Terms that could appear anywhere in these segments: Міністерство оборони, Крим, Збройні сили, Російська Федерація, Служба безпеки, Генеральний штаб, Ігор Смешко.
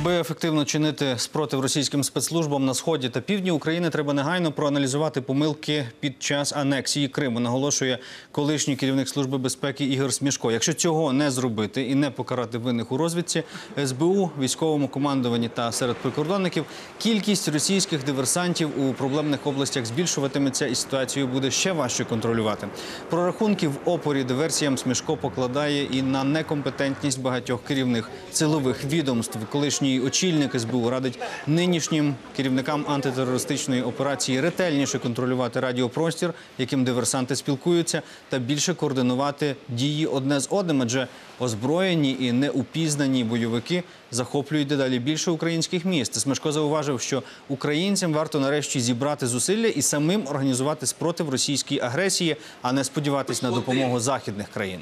Аби ефективно чинити спротив російським спецслужбам на Сході та Півдні України, треба негайно проаналізувати помилки під час анексії Криму, наголошує колишній керівник Служби безпеки Ігор Смешко. Якщо цього не зробити і не покарати винних у розвідці, СБУ, військовому командуванні та серед прикордонників, кількість російських диверсантів у проблемних областях збільшуватиметься і ситуацію буде ще важче контролювати. Прорахунки в опорі диверсіям Смешко покладає і на некомпетентність багатьох керівних силових відомств. Колишній очільник СБУ радить нинішнім керівникам антитерористичної операції ретельніше контролювати радіопростір, яким диверсанти спілкуються, та більше координувати дії одне з одним, адже озброєні і неупізнані бойовики захоплюють дедалі більше українських міст. Смешко зауважив, що українцям варто нарешті зібрати зусилля і самим організувати спротив російській агресії, а не сподіватись на допомогу західних країн.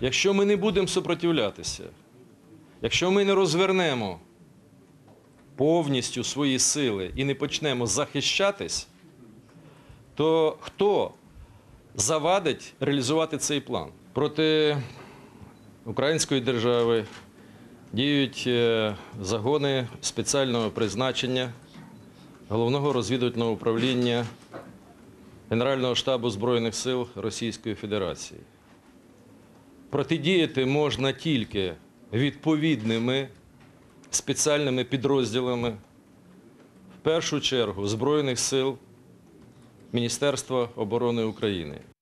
Якщо ми не будемо сопротивлятися, якщо ми не розвернемо повністю свої сили і не почнемо захищатись, то хто завадить реалізувати цей план? Проти української держави діють загони спеціального призначення Головного розвідувального управління Генерального штабу Збройних сил Російської Федерації. Протидіяти можна тільки відповідними спеціальними підрозділами, в першу чергу Збройних сил Міністерства оборони України.